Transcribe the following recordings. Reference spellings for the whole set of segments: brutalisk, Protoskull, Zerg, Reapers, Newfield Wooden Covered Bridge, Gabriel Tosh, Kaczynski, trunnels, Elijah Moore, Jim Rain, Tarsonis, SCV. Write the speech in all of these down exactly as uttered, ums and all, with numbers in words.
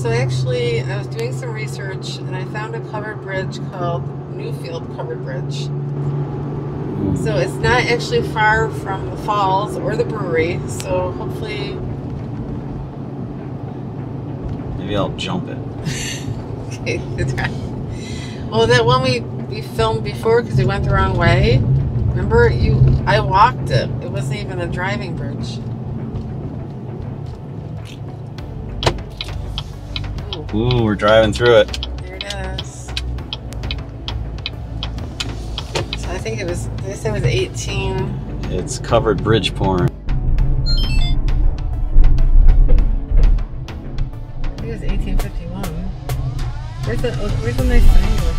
So actually, I was doing some research and I found a covered bridge called Newfield Covered Bridge. So it's not actually far from the falls or the brewery, so hopefully... Maybe I'll jump it. Okay, that's right. Well, that one we, we filmed before because we went the wrong way. Remember, you? I walked it. It wasn't even a driving bridge. Ooh, Ooh we're driving through it. There it is. So I think it was, did I say it was eighteen? It's covered bridge porn. Where's the, where's the nice triangle?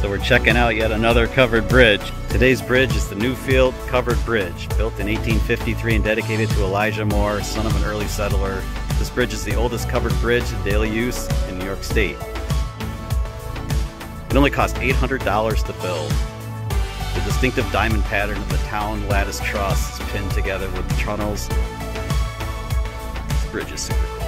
So we're checking out yet another covered bridge. Today's bridge is the Newfield Covered Bridge, built in eighteen fifty-three and dedicated to Elijah Moore, son of an early settler. This bridge is the oldest covered bridge in daily use in New York State. It only cost eight hundred dollars to build. The distinctive diamond pattern of the town lattice truss is pinned together with the trunnels. This bridge is super cool.